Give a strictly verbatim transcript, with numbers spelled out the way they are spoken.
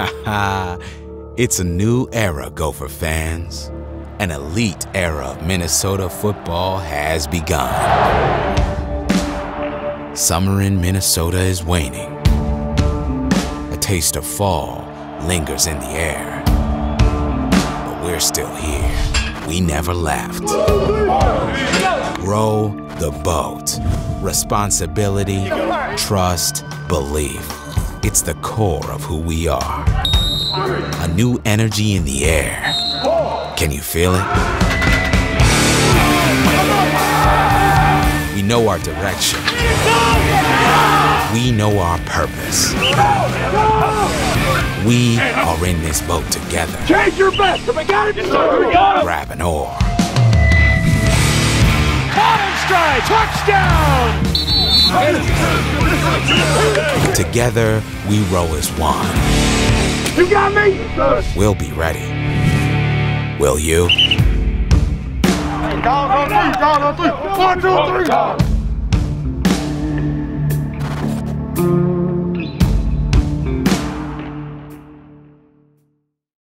Ha ha! It's a new era, Gopher fans. An elite era of Minnesota football has begun. Summer in Minnesota is waning. A taste of fall lingers in the air. But we're still here. We never left. Row the boat. Responsibility, trust, belief. It's the core of who we are. A new energy in the air. Can you feel it? We know our direction. We know our purpose. We are in this boat together. Change your best, if I got it, just got it. Grab an oar. Caught in stride, touchdown! Together, we row as one. You got me? We'll be ready. Will you? Down on three, down on three, one, two, three.